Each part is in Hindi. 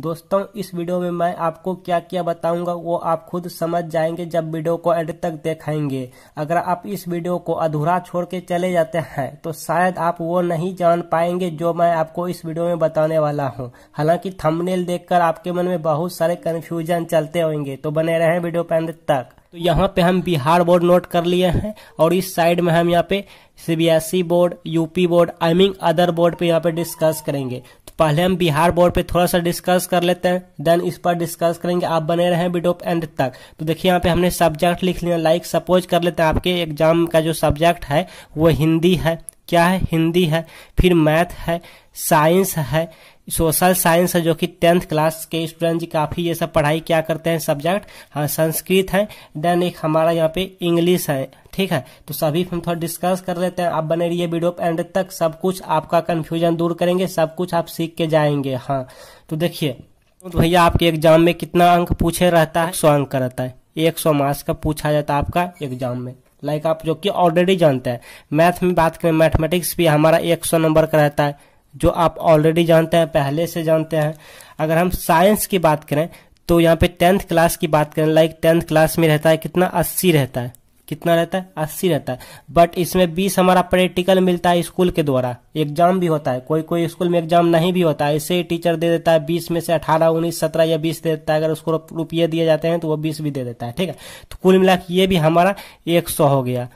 दोस्तों इस वीडियो में मैं आपको क्या क्या बताऊंगा वो आप खुद समझ जाएंगे जब वीडियो को एंड तक देखेंगे। अगर आप इस वीडियो को अधूरा छोड़ के चले जाते हैं तो शायद आप वो नहीं जान पाएंगे जो मैं आपको इस वीडियो में बताने वाला हूँ। हालांकि थंबनेल देखकर आपके मन में बहुत सारे कन्फ्यूजन चलते होंगे, तो बने रहें वीडियो पे एंड तक। तो यहाँ पे हम बिहार बोर्ड नोट कर लिए हैं और इस साइड में हम यहाँ पे CBSE board, UP board, I mean other board पे यहाँ पे डिस्कस करेंगे। तो पहले हम बिहार बोर्ड पे थोड़ा सा डिस्कस कर लेते हैं, देन इस पर डिस्कस करेंगे। आप बने रहे वीडियो एंड तक। तो देखिए यहाँ पे हमने सब्जेक्ट लिख लिया, लाइक सपोज कर लेते हैं आपके एग्जाम का जो सब्जेक्ट है वो हिंदी है। क्या है? हिंदी है। फिर मैथ है, साइंस है, सोशल साइंस है जो कि 10th क्लास के स्टूडेंट जी काफ़ी ये सब पढ़ाई क्या करते हैं सब्जेक्ट। हाँ, संस्कृत है, देन एक हमारा यहाँ पे इंग्लिश है। ठीक है, तो सभी हम थोड़ा डिस्कस कर लेते हैं। आप बने रहिए वीडियो एंड तक, सब कुछ आपका कन्फ्यूजन दूर करेंगे, सब कुछ आप सीख के जाएंगे। हाँ, तो देखिए तो भैया आपके एग्जाम में कितना अंक पूछे रहता है? 100 अंक रहता है, 100 मार्क्स का पूछा जाता है आपका एग्जाम में। लाइक आप जो कि ऑलरेडी जानते हैं। मैथ में बात करें, मैथमेटिक्स भी हमारा 100 नंबर का रहता है जो आप ऑलरेडी जानते हैं, पहले से जानते हैं। अगर हम साइंस की बात करें तो यहाँ पे 10th क्लास की बात करें, लाइक 10th क्लास में रहता है कितना? 80 रहता है। कितना रहता है? 80 रहता है। बट इसमें 20 हमारा प्रैक्टिकल मिलता है स्कूल के द्वारा, एग्जाम भी होता है। कोई कोई स्कूल में एग्जाम नहीं भी होता है, ऐसे ही टीचर दे देता है 20 में से 18, 19, 17 या 20 दे देता है। अगर उसको रुपये दिए जाते हैं तो वो 20 भी दे देता है। ठीक है, तो कुल मिला के ये भी हमारा 100 हो गया।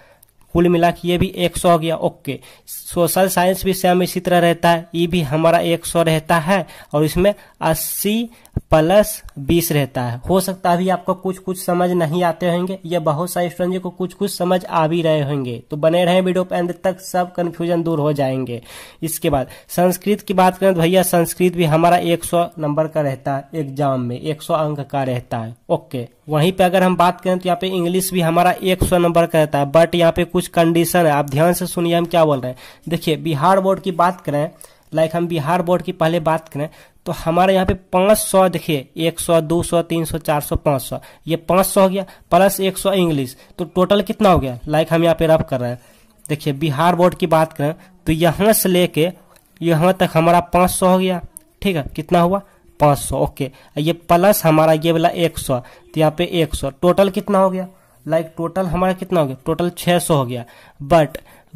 कुल मिला के ये भी 100 हो गया। ओके, सोशल साइंस भी सेम इसी तरह रहता है, ये भी हमारा 100 रहता है और इसमें 80 + 20 रहता है। हो सकता है अभी आपको कुछ कुछ समझ नहीं आते होंगे या बहुत सारे स्टूडेंट जी को कुछ कुछ समझ आ भी रहे होंगे, तो बने रहें वीडियो पे एंड तक, सब कन्फ्यूजन दूर हो जाएंगे। इसके बाद संस्कृत की बात करें तो भैया संस्कृत भी हमारा 100 नंबर का रहता है एग्जाम में, 100 अंक का रहता है। ओके, वहीं पे अगर हम बात करें तो यहाँ पे इंग्लिश भी हमारा 100 नंबर का रहता है। बट यहाँ पे कुछ कंडीशन है, आप ध्यान से सुनिए हम क्या बोल रहे हैं। देखिए बिहार बोर्ड की बात करें, लाइक हम बिहार बोर्ड की पहले बात करें तो हमारे यहाँ पे 500, देखिए 100, 200, 300, 400, 500, ये 500 हो गया प्लस 100 इंग्लिश, तो टोटल कितना हो गया? लाइक हम यहाँ पे रफ कर रहे हैं। देखिए बिहार बोर्ड की बात करें तो यहाँ से लेके यहाँ तक हमारा 500 हो गया। ठीक है, कितना हुआ? 500। ओके, ये प्लस हमारा ये वाला 100, तो यहाँ पे 100, टोटल कितना हो गया? लाइक टोटल हमारा कितना हो गया? टोटल 600 हो गया।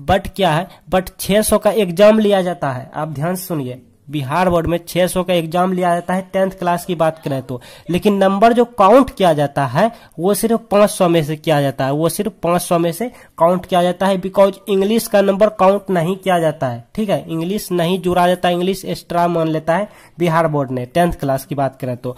बट क्या है? बट 600 का एग्जाम लिया जाता है। आप ध्यान से सुनिए, बिहार बोर्ड में 600 का एग्जाम लिया जाता है 10th क्लास की बात करें तो, लेकिन नंबर जो काउंट किया जाता है वो सिर्फ 500 में से किया जाता है, वो सिर्फ 500 में से काउंट किया जाता है। बिकॉज इंग्लिश का नंबर काउंट नहीं किया जाता है। ठीक है, इंग्लिश नहीं जुड़ा जाता, इंग्लिश एक्स्ट्रा मान लेता है बिहार बोर्ड ने 10th क्लास की बात करें तो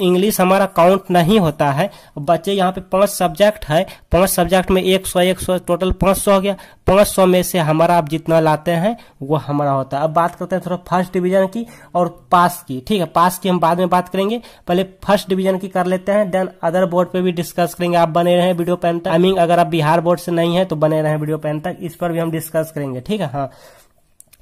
इंग्लिश हमारा काउंट नहीं होता है। बच्चे यहाँ पे 5 सब्जेक्ट है, 5 सब्जेक्ट में 100 टोटल 500 हो गया। 500 में से हमारा आप जितना लाते हैं वो हमारा होता है। अब बात करते हैं थोड़ा फर्स्ट डिवीजन की और पास की। ठीक है, पास की हम बाद में बात करेंगे, पहले फर्स्ट डिवीजन की कर लेते हैं, देन अदर बोर्ड पे भी डिस्कस करेंगे। आप बने रहे वीडियो पे एंड तक। आई मीन अगर आप बिहार बोर्ड से नहीं है तो बने रहे वीडियो पे एंड तक, इस पर भी हम डिस्कस करेंगे। ठीक है, हाँ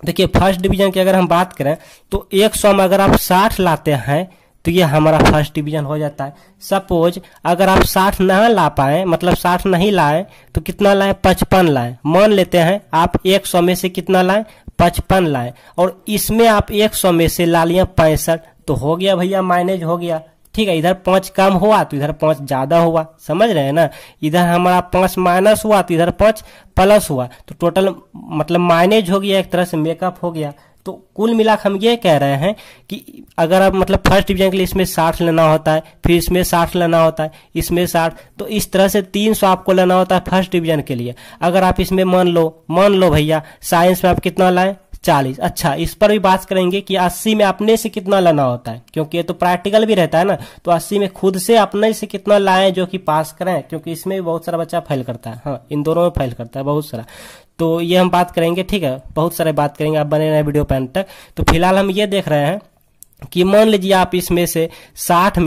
देखिए फर्स्ट डिवीजन की अगर हम बात करें तो 100 में अगर आप 60 लाते हैं तो ये हमारा फर्स्ट डिवीजन हो जाता है। सपोज अगर आप 60 ना ला पाए, मतलब 60 नहीं लाए तो कितना लाए? 55 लाए। मान लेते हैं आप 100 में से कितना लाए? 55 लाए, और इसमें आप 100 में से ला लिया 65, तो हो गया भैया माइनस हो गया। ठीक है, इधर 5 कम हुआ तो इधर 5 ज्यादा हुआ, समझ रहे हैं ना। इधर हमारा 5 माइनस हुआ तो इधर 5 प्लस हुआ, तो टोटल मतलब माइनस हो गया, एक तरह से मेकअप हो गया। तो कुल मिलाकर हम ये कह रहे हैं कि अगर आप मतलब फर्स्ट डिवीजन के लिए इसमें 60 लेना होता है, फिर इसमें 60 लेना होता है, इसमें 60, तो इस तरह से 300 आपको लेना होता है फर्स्ट डिवीजन के लिए। अगर आप इसमें मान लो भैया साइंस में आप कितना लाए? 40। अच्छा, इस पर भी बात करेंगे कि 80 में अपने से कितना लाना होता है, क्योंकि ये तो प्रैक्टिकल भी रहता है ना। तो 80 में खुद से अपने से कितना लाएं जो कि पास करें, क्योंकि इसमें भी बहुत सारा बच्चा फेल करता है। हाँ, इन दोनों में फेल करता है बहुत सारा, तो ये हम बात करेंगे। ठीक है, बहुत सारे बात करेंगे, आप बने रहे वीडियो पैन तक। तो फिलहाल हम ये देख रहे हैं कि मान लीजिए आप इसमें से 60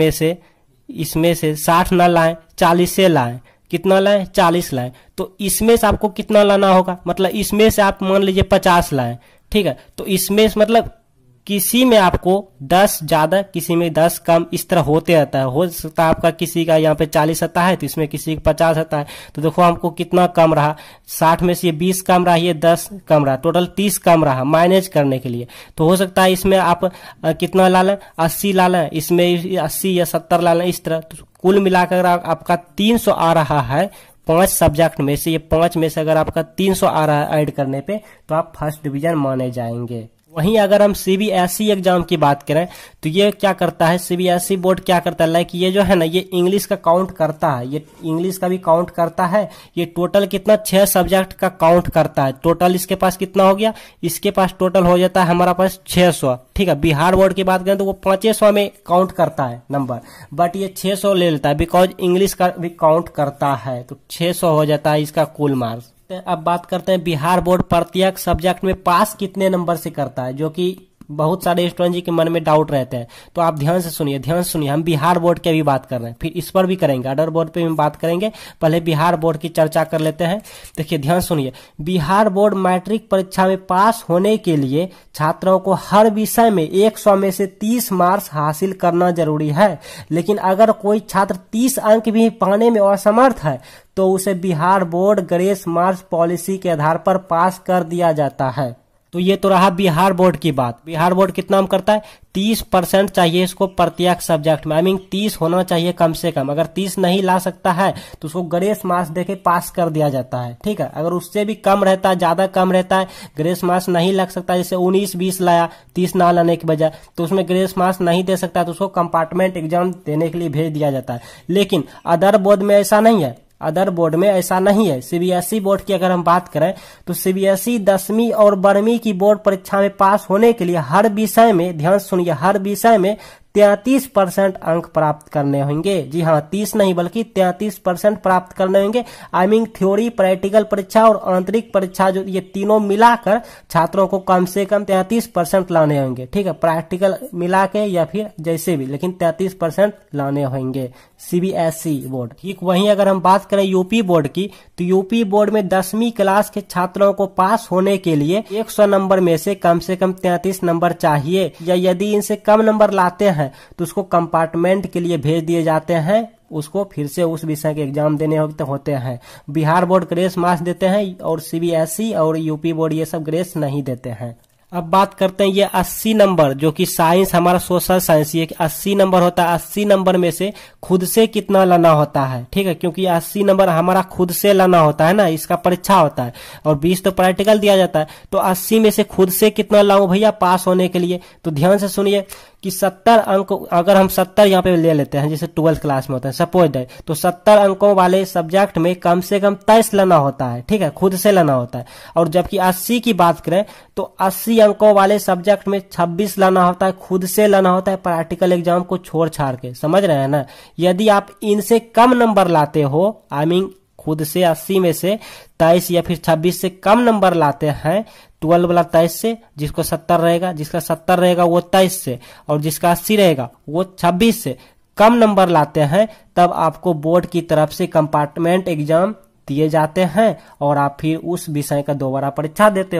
ना लाएं, 40 से लाएं। कितना लाएं? 40 लाएं, तो इसमें से आपको कितना लाना होगा? मतलब इसमें से आप मान लीजिए 50 लाएं। ठीक है, तो इसमें मतलब किसी में आपको 10 ज्यादा किसी में 10 कम इस तरह होते रहता है। हो सकता है आपका किसी का यहाँ पे 40 आता है तो इसमें किसी का 50 आता है। तो देखो हमको कितना कम रहा, 60 में से ये 20 कम रहा, ये 10 कम रहा, टोटल 30 कम रहा माइनस करने के लिए। तो हो सकता है इसमें आप कितना ला लें, 80 ला लें, इसमें 80 या 70 ला लें इस तरह। तो कुल मिलाकर आपका 300 आ रहा है 5 सब्जेक्ट में से, ये 5 में से अगर आपका 300 आ रहा है ऐड करने पे तो आप फर्स्ट डिवीजन माने जाएंगे। वहीं अगर हम सीबीएसई एग्जाम की बात करें तो ये क्या करता है, सीबीएसई बोर्ड क्या करता है, लाइक ये जो है ना ये इंग्लिश का काउंट करता है, ये इंग्लिश का भी काउंट करता है। ये टोटल कितना 6 सब्जेक्ट का काउंट करता है। टोटल इसके पास कितना हो गया, इसके पास टोटल हो जाता है हमारा पास 600, ठीक है। बिहार बोर्ड की बात करें तो वो 500 में काउंट करता है नंबर, बट ये 600 ले लेता है बिकॉज इंग्लिश का भी काउंट करता है। तो 600 हो जाता है इसका कुल मार्क्स। अब बात करते हैं बिहार बोर्ड प्रत्येक सब्जेक्ट में पास कितने नंबर से करता है, जो कि बहुत सारे स्टूडेंट जी के मन में डाउट रहते हैं। तो आप ध्यान से सुनिए, ध्यान से सुनिए। हम बिहार बोर्ड के भी बात कर रहे हैं, फिर इस पर भी करेंगे, अदर बोर्ड पे भी बात करेंगे, पहले बिहार बोर्ड की चर्चा कर लेते हैं। देखिए ध्यान सुनिए, बिहार बोर्ड मैट्रिक परीक्षा में पास होने के लिए छात्रों को हर विषय में 100 में से 30 मार्क्स हासिल करना जरूरी है। लेकिन अगर कोई छात्र 30 अंक भी पाने में असमर्थ है तो उसे Bihar board grace marks policy के आधार पर पास कर दिया जाता है। तो ये तो रहा बिहार बोर्ड की बात। बिहार बोर्ड कितना करता है, 30% चाहिए इसको प्रत्येक सब्जेक्ट में, आई मीन 30 होना चाहिए कम से कम। अगर 30 नहीं ला सकता है तो उसको ग्रेस मार्क्स देके पास कर दिया जाता है, ठीक है। अगर उससे भी कम रहता है, ज्यादा कम रहता है, ग्रेस मार्क्स नहीं लग सकता, जैसे 19-20 लाया 30 ना लाने के बजाय, तो उसमें ग्रेस मार्क्स नहीं दे सकता तो उसको कंपार्टमेंट एग्जाम देने के लिए भेज दिया जाता है। लेकिन अदर बोर्ड में ऐसा नहीं है, अदर बोर्ड में ऐसा नहीं है। सीबीएसई बोर्ड की अगर हम बात करें तो सीबीएसई 10वीं और 12वीं की बोर्ड परीक्षा में पास होने के लिए हर विषय में, ध्यान सुनिए, हर विषय में 33% अंक प्राप्त करने होंगे। जी हाँ, 30 नहीं बल्कि 33% प्राप्त करने होंगे। आई मीन थ्योरी, प्रैक्टिकल परीक्षा और आंतरिक परीक्षा, जो ये तीनों मिलाकर छात्रों को कम से कम 33% लाने होंगे, ठीक है। प्रैक्टिकल मिला के या फिर जैसे भी, लेकिन 33% लाने होंगे सीबीएसई बोर्ड। ठीक, वहीं अगर हम बात करें यूपी बोर्ड की तो यूपी बोर्ड में 10वीं क्लास के छात्रों को पास होने के लिए 100 नंबर में से कम 33 नंबर चाहिए, या यदि इनसे कम नंबर लाते हैं तो उसको कंपार्टमेंट के लिए भेज दिए जाते हैं, उसको फिर से उस विषय के एग्जाम देने होते हैं। बिहार बोर्ड ग्रेस मार्क्स देते हैं और सीबीएसई और यूपी बोर्ड ये सब ग्रेस नहीं देते हैं। अब बात करते हैं ये 80 नंबर, जो कि साइंस हमारा सोशल साइंस, ये 80 नंबर होता है। 80 नंबर में से खुद से कितना लाना होता है, ठीक है, क्योंकि 80 नंबर हमारा खुद से लाना होता है ना, इसका परीक्षा होता है, और 20 तो प्रैक्टिकल दिया जाता है। तो 80 में से खुद से कितना लाऊं भैया पास होने के लिए, तो ध्यान से सुनिए कि 70 अंक, अगर हम 70 यहाँ पे ले लेते हैं जैसे 12th क्लास में होता है सपोज दैट, तो 70 अंकों वाले सब्जेक्ट में कम से कम 23 लाना होता है, ठीक है, खुद से लाना होता है। और जबकि 80 की बात करें तो 80 अंकों वाले सब्जेक्ट में 26 लाना होता है, खुद से लाना होता है, प्रैक्टिकल एग्जाम को छोड़ छाड़ के, समझ रहे हैं ना। यदि आप इनसे कम नंबर लाते हो, आई मीन खुद से 80 में से 23 या फिर 26 से कम नंबर लाते हैं, 12 वाला 23 से, जिसको 70 रहेगा, जिसका 70 रहेगा वो 23 से, और जिसका 80 रहेगा वो 26 से कम नंबर लाते हैं, तब आपको बोर्ड की तरफ से कंपार्टमेंट एग्जाम दिए जाते हैं और आप फिर उस विषय का दोबारा परीक्षा देते हो।